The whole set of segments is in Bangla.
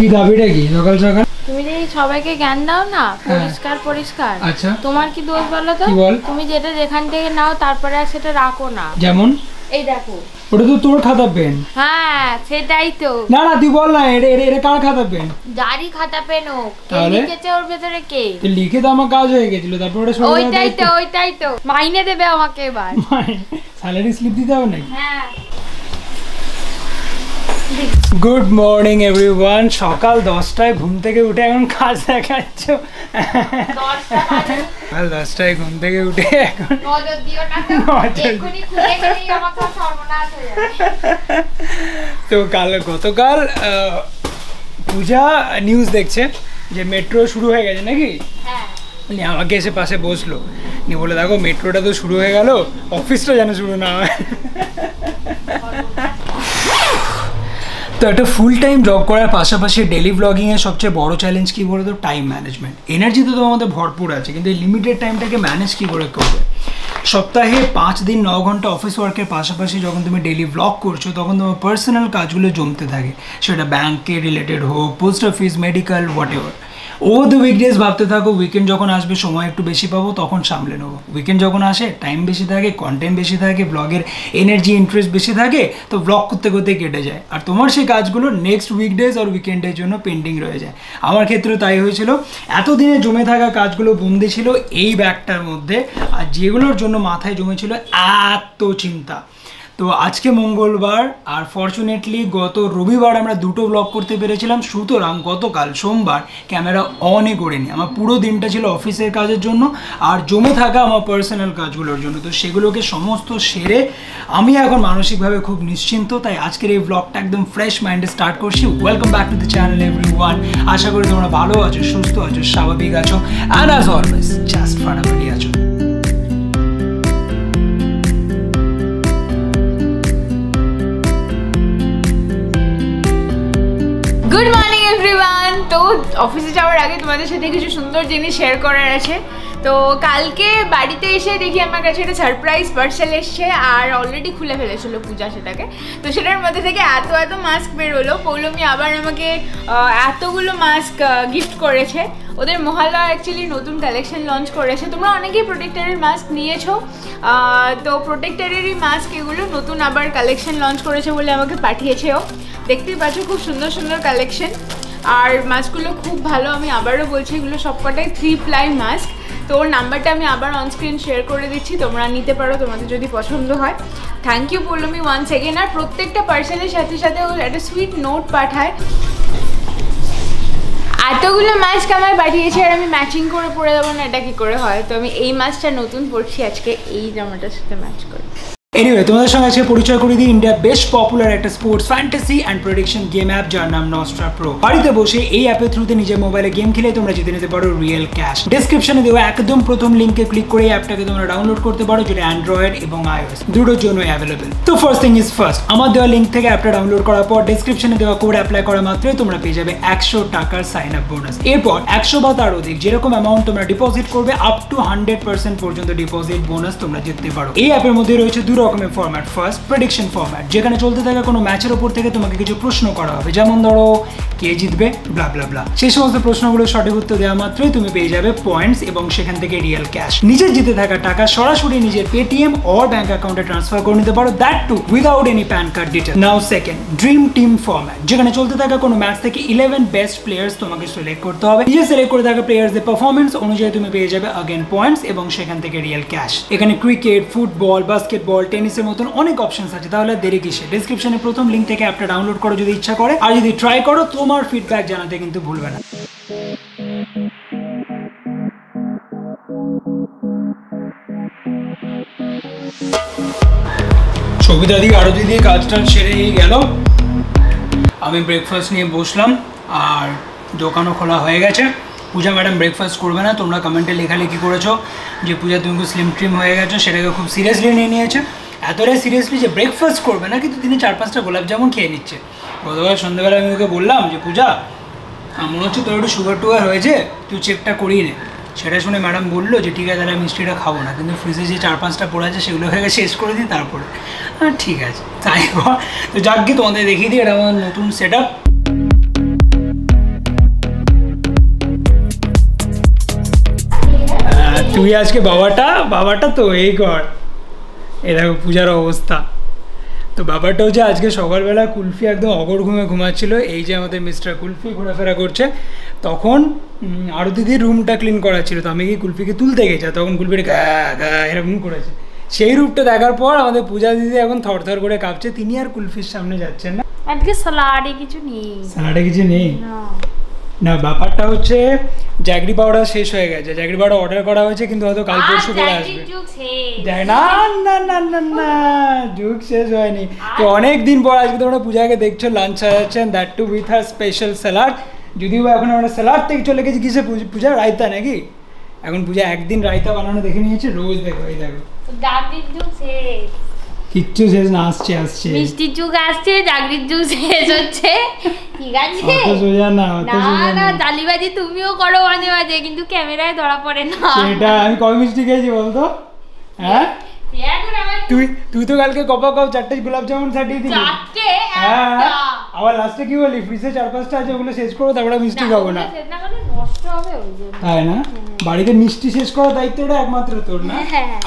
की দাবিটাকি সকাল সকাল তুমি যে সবাইকে জ্ঞান দাও না পরিষ্কার পরিষ্কার আচ্ছা তোমার কি দোষ বলো তো তুমি যেটা যেখান থেকে নাও তারপরে আর সেটা রাখো না যেমন এই দেখো ওটা তো তোর খাতা পেন হ্যাঁ সেটাই তো না না তুই বল না এরে এরে কার খাতা পেন জারি খাতা পেন ও কে লিখেছে ওর ভিতরে কে তুই লিখে দাও আমার কাজ হয়ে গিয়েছিল তারপর ওটা সরানো ওইটাই তো মাইনে দেবে আমাকে এবার স্যালারি স্লিপ দিতে হবে নাকি হ্যাঁ गुड मॉर्निंग एवरीवन सकाल 10टाय घूम থেকে উঠে এখন কাজ দেখাচ্ছ 10টায় ঘুম থেকে উঠে এখন নজর দিও না এখনি খুলে গেলে আমাকে সর্বনাশ হয়ে যাবে তো কাল গতকাল পূজা নিউজ দেখছে যে মেট্রো শুরু হয়ে গেছে নাকি হ্যাঁ মানে আমাকে এসে পাশে বসলো নি বলে দেখো মেট্রোটা তো শুরু হয়ে গেল অফিসটা জানো শুরু না হয় तो एक फुल टाइम जॉब करार पाशापाशी डेली ब्लॉगिंग सबसे बड़ो चैलेंज कि बोलो तो टाइम मैनेजमेंट एनार्जी तो तुम्हारे भरपूर आज क्योंकि लिमिटेड टाइम टाके मैनेज कि करे सप्ताहे 5 दिन 9 घंटा अफिस वार्कर पाशापाशी जब तुम डेली ब्लॉग करो तक तुम्हार पर्सनल काजगुलो जमते थाके सेटा बैंक के रिलेटेड हो post office medical whatever over the weekdays भावते थको वीकेंड जो आसबे समय एक बेसि पा तक सामले नब वीकेंड जो आसे टाइम बेसि थे कन्टेंट बेसि थे ब्लॉगर एनार्जी इंटरेस्ट बेसि थे तो ब्लॉग करते करते केटे जाए और तुम्हार से काजगुलो नेक्स्ट वीकडेज और वीकेंडर जो पेंडिंग रही जाए आमार क्षेत्र तई होत दिन जमे थका काजगुलो बंदी छिलो एई बैगटार मध्य और जेगुलोर जो माथाय जमे छिलो एतो चिंता तो आज के मंगलवार और फर्चुनेटलि गत रविवार आमरा दुटो ब्लॉग करते पेरेछिलाम सूतरां गतकाल सोमवार कैमरा अन करिनि आमार पुरो दिनटा छिलो अफिसेर काजेर जोन्नो और जमे थाका आमार पार्सोनाल काजगुलोर जोन्नो तो सेगुलोके समस्त सेरे आमि एखन मानसिकभावे खूब निश्चिंत ताई आजकेर एई ब्लगटा एकदम फ्रेश माइंडे स्टार्ट करछि welcome back to the channel everyone आशा करि तोमरा भालो आछो सुस्थ आछो स्वाभाविक आछो एंड एज अलवेज जस्ट फटाफट आछो गुड मॉर्निंग एवरीवन तो ऑफिस जावर आगे तुम्हारे साथे किछु सुंदर जिनिस शेयर करार आछे तो कल के बाड़ीते एसे देखी आमार काछे एटा सरप्राइज पार्सल एसेछे आर अलरेडी खुले फेलेछिलो पूजा सेटाके तो सेटार मध्य थेके एतो एतो मास्क बेर होलो पौलोमी आबार आमाके एतोगुलो मास्क गिफ्ट करेछे ओদের মহল্লা एक्चुअली নতুন কালেকশন লঞ্চ করেছে তোমরা অনেকেই প্রোটেক্টরের মাস্ক নিয়েছো তো প্রোটেক্টরেরই মাস্ক এগুলো নতুন আবার কালেকশন লঞ্চ করেছে বলে আমাকে পাঠিয়েছেও দেখতেই পাচ্ছ খুব সুন্দর সুন্দর কালেকশন আর মাস্কগুলো খুব ভালো আমি আবারও বলছি এগুলো সবকটাই 3 ply মাস্ক তো ওর নাম্বারটা আমি আবার অন স্ক্রিন শেয়ার করে দিচ্ছি তোমরা নিতে পারো তোমাদের যদি পছন্দ হয় thank you Poulami once again আর প্রত্যেকটা পার্সেলের সাথে সাথে ও একটা সুইট নোট পাঠায় এতগুলো মাস্ক আমার পাঠিয়েছে আর আমি ম্যাচিং করে পরে দেব না এটা কি করে হয় তো আমি এই মাস্কটা নতুন পরছি আজকে এই জামাটার সাথে ম্যাচ করে এনিওয়ে তোমাদের সঙ্গে আজকে পরিচয় করিয়ে দিই ইন্ডিয়া বেশ পপুলার একটা sports fantasy and prediction game app যার নাম নস্ট্রা প্রো বাড়িতে বসে এই অ্যাপের থ্রুতে নিজের মোবাইলে গেম খেলে তোমরা জিতে নিতে পারো রিয়েল ক্যাশ ডেসক্রিপশনে দেওয়া একদম প্রথম লিঙ্কে ক্লিক করে এই অ্যাপটাকে তোমরা ডাউনলোড করতে পারো যেটা অ্যান্ড্রয়েড এবং iOS দুটোর জন্যই অ্যাভেলেবেল তো ফার্স্ট থিং ইজ ফার্স্ট আমার দেওয়া লিঙ্ক থেকে অ্যাপটা ডাউনলোড করার পর ডেসক্রিপশনে দেওয়া কোড অ্যাপ্লাই করা মাত্রই তোমরা পেয়ে যাবে 100 টাকার সাইন আপ বোনাস এরপর 100 বা তার অধিক যেরকম অ্যামাউন্ট তোমরা ডিপোজিট করবে আপ টু 100% পর্যন্ত ডিপোজিট বোনাস তোমরা জিততে পারো এই অ্যাপের মধ্যে রয়েছে রকমের ফরম্যাট ফার্স্ট প্রেডিকশন ফরম্যাট যেখানে চলতে থাকা কোনো ম্যাচের উপর থেকে তোমাকে কিছু প্রশ্ন করা হবে যেমন ধরো কে জিতবে ব্লা ব্লা ব্লা সেই সমস্ত প্রশ্নগুলো সঠিক উত্তর দেওয়া মাত্রই তুমি পেয়ে যাবে পয়েন্টস এবং সেখান থেকে রিয়েল ক্যাশ নিজের জিতে থাকা টাকা সরাসরি নিজের পেটিএম অর ব্যাংক অ্যাকাউন্টে ট্রান্সফার করে নিতে পারো that too without any PAN card detail now second dream team format যেখানে চলতে থাকা কোনো ম্যাচ থেকে 11 বেস্ট প্লেয়ার্স তোমাকে সিলেক্ট করতে হবে নিজে সিলেক্ট করে থাকা প্লেয়ারদের পারফরম্যান্স অনুযায়ী তুমি পেয়ে যাবে अगेन পয়েন্টস এবং সেখান থেকে রিয়েল ক্যাশ এখানে ক্রিকেট ফুটবল বাস্কেটবল टेनिसের মতন অনেক অপশনস আছে তাহলে দেরি কিসে ডেসক্রিপশনে প্রথম লিংক থেকে অ্যাপটা ডাউনলোড করো যদি ইচ্ছা করে আর যদি ট্রাই করো তোমার ফিডব্যাক জানাতে কিন্তু ভুলবে না সুবিধা দিই আর যদি কাজটা সেরে গেল আমি ব্রেকফাস্ট নিয়ে বসলাম আর দোকানও খোলা হয়ে গেছে पूजा मैडम ब्रेकफास्ट करबे ना तुम्हारा कमेंटे लेखालेखी करेछो जे पूजा तुमको स्लिम ट्रिम हो गेछो सेटाके खूब सिरियासलि निये नियेछो एतटाई सिरियासलि जे ब्रेकफास्ट करबे ना किन्तु दिने 4-5टा गोलाप जामुन खेये निच्छे गतकाल सन्ध्याबेला आमि ओके बोललाम जे पूजा आमि होच्छे तोर एकटु शुगर टुगार होयेछे तुई चेकटा करिये ने सेटा शुने मैडम बोललो जे ठीक आछे ताहले आमि मिष्टिटा खाबो ना किन्तु फ्रिजे जे 4-5टा पड़े आछे सेगुलो आगे शेष करे दिई तारपरे ठीक आछे ताई तो जाक गिये तोमादेर देखिये दिई एटा आमार नतुन सेटआप তুমি আজকে বাবাটা তো এই কর। এই দেখো পূজার অবস্থা। তো বাবাটা হচ্ছে আজকে সকালবেলা কুলফি একদম অগর ঘুমে ঘুমাচ্ছিল। এই যে আমাদের মিস্টার কুলফি ঘোরাফেরা করছে, তখন আরও দিদির রুমটা ক্লিন করা ছিল। তো আমি কি কুলফিকে তুলতে গেছি, তখন কুলফিটা গা গা এরকম করেছে। সেই রূপটা দেখার পর আমাদের পূজা দিদি এখন থরথর করে কাঁপছে। তিনি আর কুলফির সামনে যাচ্ছেন না। আজকে স্যালাডে কিছু নেই, না। ব্যাপারটা হচ্ছে জ্যাগরি পাউডার শেষ হয়ে গেছে। জ্যাগরি পাউডার অর্ডার করা হয়েছে, কিন্তু হয়তো কাল পরশু করে আসবে। না না না না না, জুক শেষ হয়নি। তো অনেক দিন পর আজকে তোমরা পূজাকে দেখছো লাঞ্চ সাজাচ্ছেন, that too with a special salad. যদিও এখন আমরা স্যালাড থেকে চলে গেছি। কিসে পূজা? রায়তা নাকি? এখন পূজা একদিন রায়তা বানানো দেখে নিয়েছে, রোজ দেখো। এই দেখো কিচ্ছু শেষ না, আসছে আসছে মিষ্টির যুগ আসছে, জাগরির যুগ শেষ হচ্ছে। ঠিক আছে, অত সোজা না, অত সোজা না। জালিবাজি তুমিও করো মাঝে মাঝে, কিন্তু ক্যামেরায় ধরা পড়ে না। সেটা আমি কবে মিষ্টি খেয়েছি বলতো? হ্যাঁ, তুই তুই তো কালকে কপা কপ চারটে গোলাপ জামুন ছাড়িয়ে দিলি। হ্যাঁ, আবার লাস্টে কি বলি, ফ্রিজে 4-5টা আছে, ওগুলো শেষ করো, তারপরে মিষ্টি খাবো না। নষ্ট হবে ওই জন্য, তাই না? বাড়িতে মিষ্টি শেষ করার দায়িত্বটা একমাত্র তোর, না?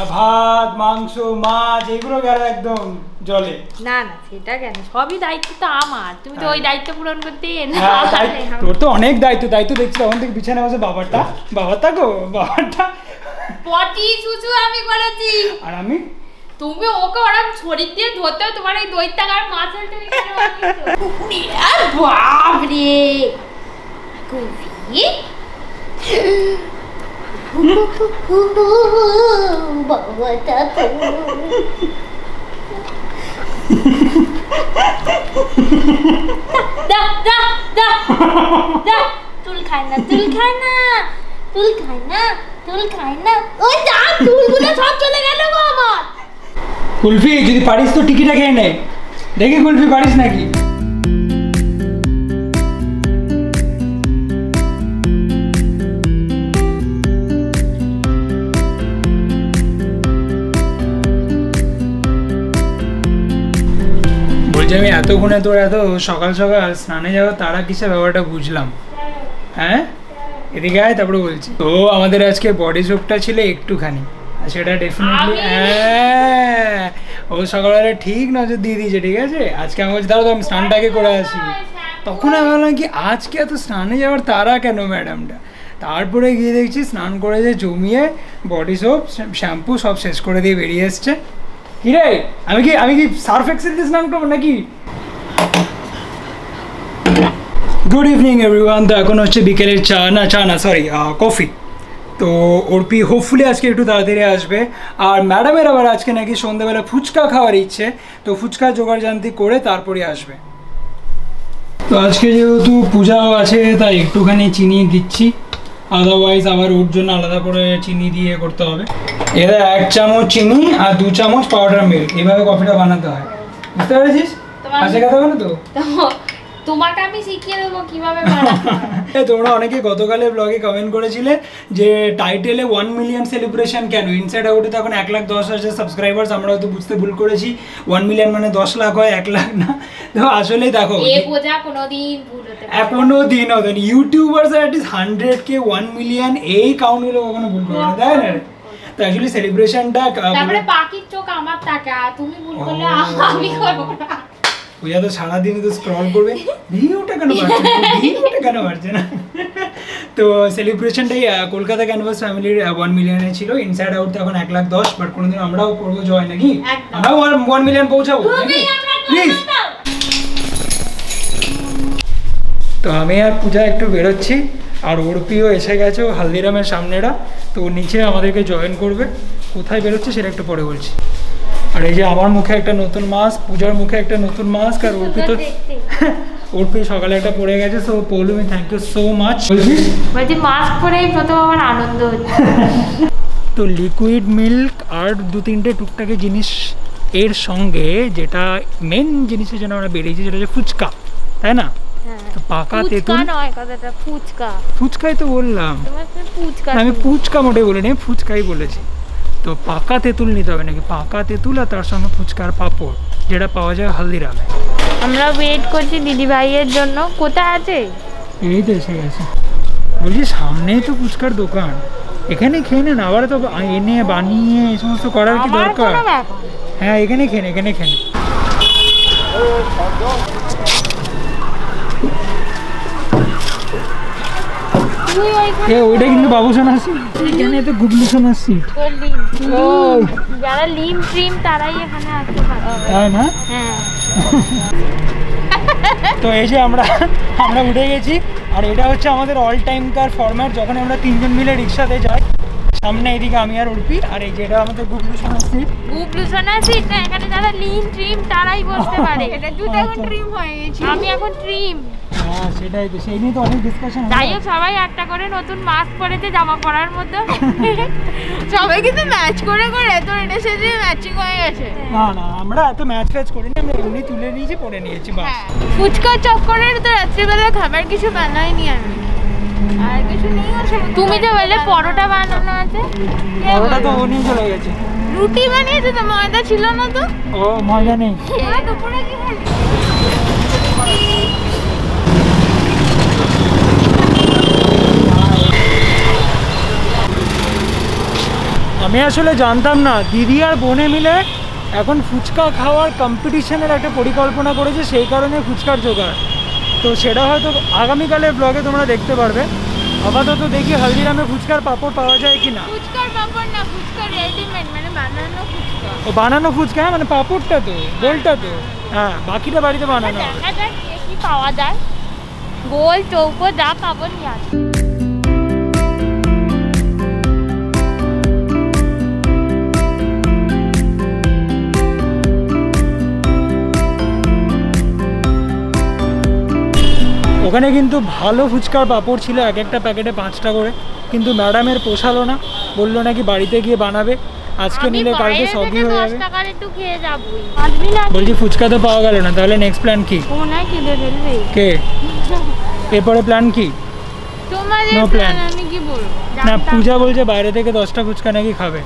আর ভাত, মাংস, মাছ এগুলো গেল একদম জলে। না না, সেটা কেন, সবই দায়িত্ব তো আমার। তুমি তো ওই দায়িত্ব পূরণ করতেই না। তোর তো অনেক দায়িত্ব। দায়িত্ব দেখছি তখন থেকে বিছানায় বসে বাবাটা গো বাবাটা পটি চুচু আমি বলেছি। আর আমি তুমি ওকে ওরকম ছড়ি দিয়ে ধরতে, তোমার এই দৈত্যাকার মাছের তুমি কেন বলছো? আর বাপ রে কুলফি, বাবাটা তো দা দা দা দা তুল খায় না ওই যা তুলগুলো সব চলে গেল গো আমার। কুলফি যদি পারিস তো টিকিটা খেয়ে নে দেখি, কুলফি পারিস নাকি? বলছি আমি এতক্ষণে তোর এত সকাল সকাল স্নানে যাওয়া তারা কিসে ব্যাপারটা বুঝলাম। হ্যাঁ, এদিকে আয়, তারপরে বলছি। তো আমাদের আজকে বডি সোপটা ছিল একটুখানি, আর সেটা ডেফিনেটলি ও সকালবেলা ঠিক নজর দিয়ে দিয়েছে। ঠিক আছে, আজকে আমি বলছি তাহলে তো আমি স্নানটাকে করে আসি। তখন আমি ভাবলাম কি আজকে এত স্নানে যাওয়ার তারা কেন ম্যাডামটা? তারপরে গিয়ে দেখছি স্নান করে যে জমিয়ে বডি সোপ, শ্যাম্পু সব শেষ করে দিয়ে বেরিয়ে এসছে। কিরে আমি কি সার্ফ এক্সেল দিয়ে স্নান করবো নাকি? Good evening everyone. তো এখন হচ্ছে বিকেলের কফি। তো অর্পি হোপফুলি আজকে একটু তাড়াতাড়ি আসবে। আর ম্যাডামের আবার আজকে নাকি সন্ধ্যাবেলা ফুচকা খাওয়ার ইচ্ছে, তো ফুচকা জোগাড় জানতি করে তারপরে আসবে। তো আজকে যেহেতু পূজাও আছে, তাই একটুখানি চিনি দিচ্ছি, আদারওয়াইজ আবার ওর জন্য আলাদা করে চিনি দিয়ে করতে হবে। এরা 1 চামচ চিনি আর 2 চামচ পাউডার মিল্ক, এইভাবে কফিটা বানাতে হয়। বুঝতে পেরেছিস? আজকে কথা বলো তো তোমাকে আমি শিখিয়ে দেবো কীভাবে বানাতে। তোমরা অনেকে গতকালে ব্লগে কমেন্ট করেছিলে যে টাইটেলে 1 মিলিয়ন সেলিব্রেশন কেন? ইনসাইড আউটে তো এখন 1,10,000 সাবস্ক্রাইবার্স। আমরা হয়তো বুঝতে ভুল করেছি 1 মিলিয়ন মানে 10 লাখ হয়, 1 লাখ না। তো আসলে দেখো কোনোদিন ইউটিউবার্স অ্যাটলিস্ট 100K 1 মিলিয়ন এই কাউন্ট হলে কখনো ভুল করবে না, তাই না? তো অ্যাকচুয়ালি সেলিব্রেশনটা তারপরে পাখির চোখ আমার টাকা, তুমি ভুল করলে আমি করব না। পূজা তো সারাদিন তো স্ক্রল করবে, ভিউটা কেন বাড়ছে না। তো সেলিব্রেশনটাই কলকাতা ক্যানভাস ফ্যামিলির 1 মিলিয়নে ছিল। ইনসাইড আউট এখন 1,10,000, বাট কোনোদিন আমরাও করবো জয় নাকি, আমরাও 1 মিলিয়ন পৌঁছাবো প্লিজ। তো আমি আর পূজা একটু বেরোচ্ছি, আর ওরপিও এসে গেছে হালদিরামের সামনেরা, তো নিচে আমাদেরকে জয়েন করবে। কোথায় বেরোচ্ছে সেটা একটু পরে বলছি। আর এই যে আমার মুখে একটা নতুন মাস্ক, পূজার মুখে একটা নতুন মাস্ক, আর ওরপি সকালে একটা পরে গেছে। So Poulomi, thank you so much. বলছি মাস্ক পরেই প্রথম আমার আনন্দ হচ্ছে। তো লিকুইড মিল্ক আর 2-3টে টুকটাকে জিনিস এর সঙ্গে যেটা মেন জিনিসের জন্য আমরা বেরিয়েছি, যেটা হচ্ছে ফুচকা, তাই না? পাকা তেঁতুল নয়, কথাটা ফুচকা। ফুচকাই তো বললাম, আমি ফুচকা মোটে বলিনি, ফুচকাই বলেছি। তো পাকা তেঁতুল নিতে হবে নাকি? পাকা তেঁতুল আর তার সঙ্গে ফুচকার পাঁপড়, যেটা পাওয়া যায় হালদিরামে। আমরা ওয়েট করছি দিদি ভাইয়ের জন্য। কোথায় আছে? এই তো এসে গেছে। বলছি সামনেই তো ফুচকার দোকান, এখানে খেয়ে নেন, আবার তো এনে বানিয়ে এই সমস্ত করার কি দরকার। হ্যাঁ এখানে খেয়ে নেন, এখানে খেয়ে নেন। ওইটা কিন্তু বাবু শোনাচ্ছি, এখানে তো গুগলি শোনাচ্ছি। যারা লিম ট্রিম তারাই এখানে আসতে পারে, তাই না? হ্যাঁ। তো এই যে আমরা উঠে গেছি, আর এটা হচ্ছে আমাদের অল টাইমকার ফরম্যাট, যখন আমরা তিনজন মিলে রিক্সাতে যাই। সামনে এদিকে আমি আর উঠবি, আর এই যেটা আমাদের গুগলু শোনাচ্ছি, গুগলু শোনাচ্ছি। এখানে যারা লিন ট্রিম তারাই বলতে পারে। এটা দুটো এখন ট্রিম হয়ে গেছে, আমি এখন ট্রিম। হ্যাঁ সেটাই তো, সেই নিয়ে তো অনেক ডিসকাশন। যাই হোক, সবাই একটা করে নতুন মাস্ক পরেছে জামা পরার মধ্যে, সবাই কিন্তু ম্যাচ করে করে। তো এটা সেটা ম্যাচিং হয়ে গেছে। না না আমরা এত ম্যাচ ফ্যাচ করিনি, আমরা এমনি তুলে নিয়েছি, পরে নিয়েছি বাস। ফুচকা চক্করের তো রাত্রিবেলা খাবার কিছু বানাইনি আমি, আর কিছু নেই। আর তুমি যে বলে পরোটা বানানো আছে, পরোটা তো ওনি চলে গেছে। রুটি বানিয়েছে তো, ময়দা ছিল না তো। ও ময়দা নেই, দুপুরে কি খাবে? আমি আসলে জানতাম না, দিদি আর বোনে মিলে এখন ফুচকা খাওয়ার কম্পিটিশনের একটা পরিকল্পনা করেছে, সেই কারণে ফুচকার জোগাড়। তো সেটা হয়তো আগামীকালের ব্লগে তোমরা দেখতে পারবে। আপাতত দেখি হলদিরামে ফুচকার পাপড় পাওয়া যায় কি না। ফুচকার পাপড় না, ফুচকা রেডিমেড, মানে বানানো ফুচকা। ও বানানো ফুচকা, মানে পাপড়টা তো গোলটা তো। হ্যাঁ বাকিটা বাড়িতে বানানো। দেখা যাক কি পাওয়া যায়, গোল চৌকো যা পাবো নিয়ে আসি। ওখানে কিন্তু ভালো ফুচকার পাঁপড় ছিল, এক একটা প্যাকেটে 5টা করে, কিন্তু ম্যাডামের পোষালো না। বললো নাকি বাড়িতে গিয়ে বানাবে, আজকে নিলে কালকে সবই হয়ে যাবে। বলছি ফুচকা তো পাওয়া গেল না, তাহলে নেক্সট প্ল্যান কি? কে এরপরে প্ল্যান কি? No plan. না পূজা বলছে বাইরে থেকে 10টা ফুচকা নাকি খাবে,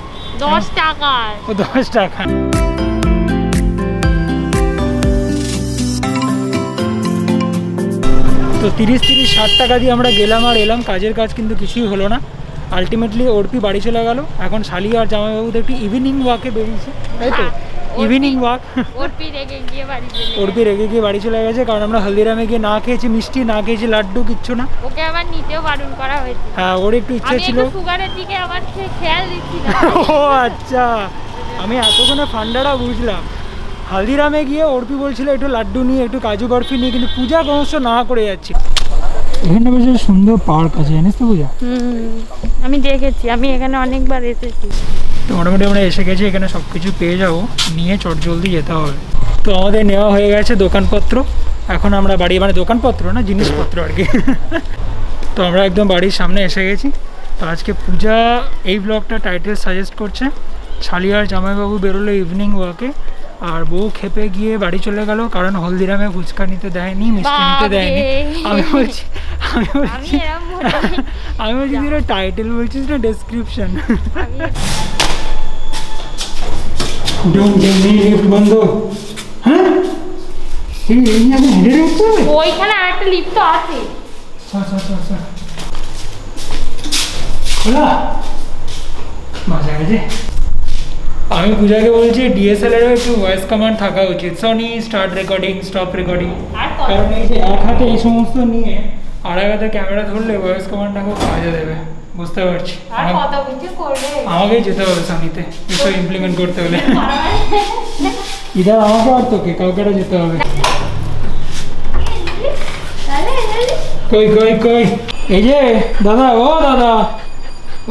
10 টাকা। ও 10 টাকা। তো 30-60 টাকা দিয়ে আমরা গেলাম আর এলাম, কাজের কাজ কিন্তু কিছুই হলো না। আলটিমেটলি অর্পি বাড়ি চলে গেল। এখন শালি আর জামাইবাবুদের একটু ইভিনিং ওয়াকে বেরিয়েছে, তাই তো? Evening walk. অর্পি রেগে গিয়ে বাড়ি চলে গেছে, কারণ আমরা হলদিরামে গিয়ে না খেয়েছি মিষ্টি, না খেয়েছি লাড্ডু, কিচ্ছু না। ওকে আবার নিতেও বারণ করা হয়েছে। হ্যাঁ ওর একটু ইচ্ছে ছিল। ও আচ্ছা, আমি এতক্ষণে ফান্ডাটা বুঝলাম। হলদিরামে গিয়ে অর্পি বলছিল একটু লাড্ডু নিয়ে, একটু কাজু বরফি নিয়ে, কিন্তু পূজা ক্রমশ না করে যাচ্ছে। এখানে বেশ সুন্দর পার্ক আছে, জানিস তো পূজা? আমি দেখেছি, আমি এখানে অনেকবার এসেছি। তো মোটামুটি আমরা এসে গেছি, এখানে সব কিছু পেয়ে যাবো, নিয়ে চটজলদি যেতে হবে। তো আমাদের নেওয়া হয়ে গেছে দোকানপত্র, এখন আমরা বাড়ি, মানে দোকানপত্র না, জিনিসপত্র আর কি। তো আমরা একদম বাড়ির সামনে এসে গেছি। তো আজকে পূজা এই ব্লগটা টাইটেল সাজেস্ট করছে, শালি আর জামাইবাবু বেরোলো ইভিনিং ওয়াকে, আর বউ খেপে গিয়ে বাড়ি চলে গেল, কারণ হলদিরামে ফুচকা নিতে দেয়নি, মিষ্টি নিতে দেয়নি। আমি বলছি যেটা টাইটেল বলছিস না, ডেসক্রিপশন। আমি পূজাকে বলছি ডিএসএলআর এর ভয়েস কমান্ড থাকা উচিত, Sony start recording, stop recording. কারণ এই যে এক হাতে এই সমস্ত নিয়ে আর এক হাতে ক্যামেরা ধরলে ভয়েস কমান্ডটাকে কাজে দেবে, বুঝতে পারছি। আর কত কিছু করবে, আমাকে যেতে হবে সামিতে কিছু ইমপ্লিমেন্ট করতে হলে। এটা আমাকে আর তোকে কাউকে যেতে হবে। কই কই কই, এই যে দাদা, ও দাদা,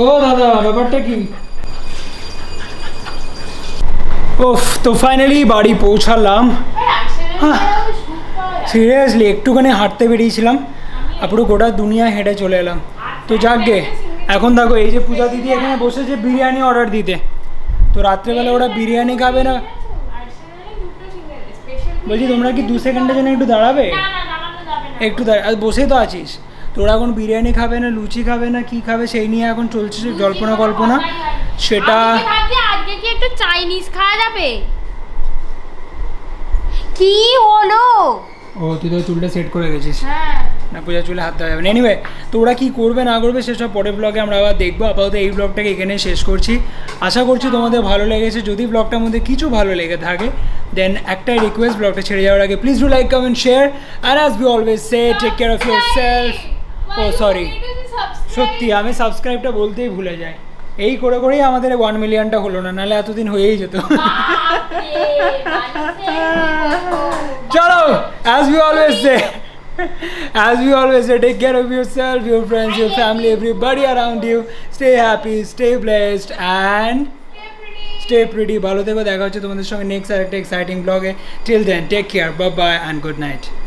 ও দাদা, ব্যাপারটা কি? ওফ, তো ফাইনালি বাড়ি পৌঁছালাম। সিরিয়াসলি একটুখানি হাঁটতে বেরিয়েছিলাম, আপুরো গোটা দুনিয়া হেঁটে চলে এলাম। তো যাকগে, এখন দেখো এই যে পূজা দিদি এখানে বসেছে বিরিয়ানি অর্ডার দিতে। তো রাত্রেবেলা ওরা বিরিয়ানি খাবে না। বলছি তোমরা কি 2 সেকেন্ডের জন্য একটু দাঁড়াবে? একটু দাঁড়া, বসেই তো আছিস। তো ওরা এখন বিরিয়ানি খাবে না, লুচি খাবে না, কি খাবে সেই নিয়ে এখন চলছে জল্পনা কল্পনা। সেটা একটু চাইনিজ খাওয়া যাবে কি হলো? ও তুই তো চুলটা সেট করে গেছিস? হ্যাঁ पूजा चूले हाथ देवें एनिवे तोरा कि करबे ना करबे से सब परे ब्लगे आमरा आबार देखबो। आपातत एई ब्लगटाके एखाने शेष करछि। आशा करछि तोमादेर भालो लेगेछे। जोदि ब्लगटार मध्ये किछु भालो लेगे थाके देन एकटाई रिक्वेस्ट, ब्लगटा छेड़े जाओयार आगे please do like comment share and as we always say take care of yourself. Oh sorry सत्यि आमि सबस्क्राइबटा बोलतेई भुले जाई। এই করে করেই আমাদের 1 মিলিয়নটা হলো না, নালে এতদিন হয়েই যেত। চলো as we always say take care of yourself, your friends, your family, everybody around you, stay happy, stay blessed and stay pretty। ভালো থেকো, দেখা হচ্ছে তোমাদের সঙ্গে নেক্সট আরেকটা এক্সাইটিং ব্লগে। till then take care, bye bye and good night।